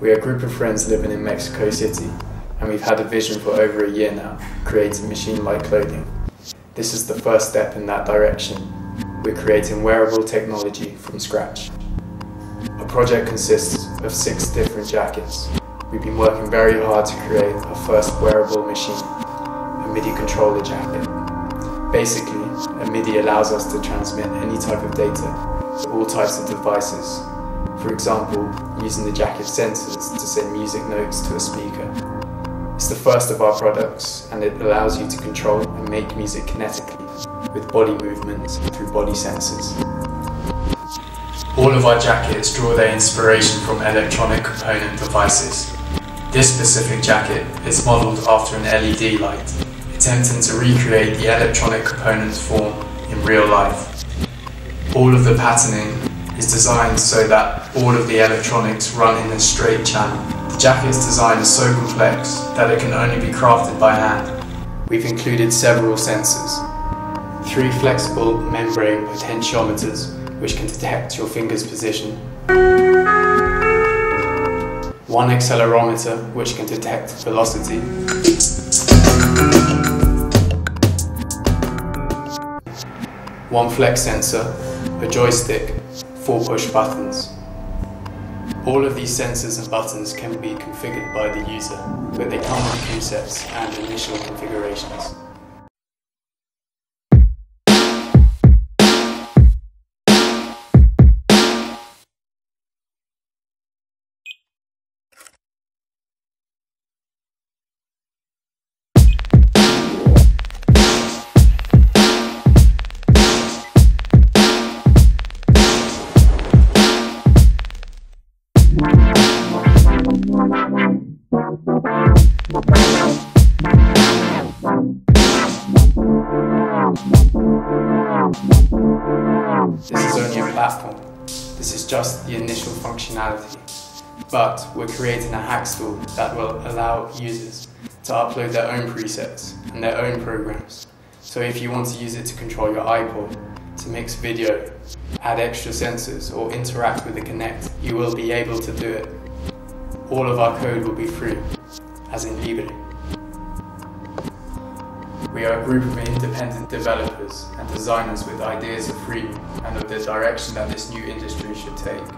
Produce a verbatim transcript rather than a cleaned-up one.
We're a group of friends living in Mexico City, and we've had a vision for over a year now, creating machine-like clothing. This is the first step in that direction. We're creating wearable technology from scratch. Our project consists of six different jackets. We've been working very hard to create our first wearable machine, a MIDI controller jacket. Basically, a MIDI allows us to transmit any type of data to all types of devices. For example, using the jacket sensors to send music notes to a speaker. It's the first of our products, and it allows you to control and make music kinetically, with body movements through body sensors. All of our jackets draw their inspiration from electronic component devices. This specific jacket is modelled after an L E D light, attempting to recreate the electronic component's form in real life. All of the patterning is designed so that all of the electronics run in a straight channel. The jacket's design is so complex that it can only be crafted by hand. We've included several sensors. Three flexible membrane potentiometers, which can detect your finger's position. One accelerometer, which can detect velocity. One flex sensor, a joystick, four push buttons. All of these sensors and buttons can be configured by the user, but they come with presets and initial configurations. This is only a platform, this is just the initial functionality, but we're creating a hack tool that will allow users to upload their own presets and their own programs. So if you want to use it to control your iPod, to mix video, add extra sensors or interact with the Kinect, you will be able to do it. All of our code will be free, as in libre. We are a group of independent developers and designers with ideas of freedom and of the direction that this new industry should take.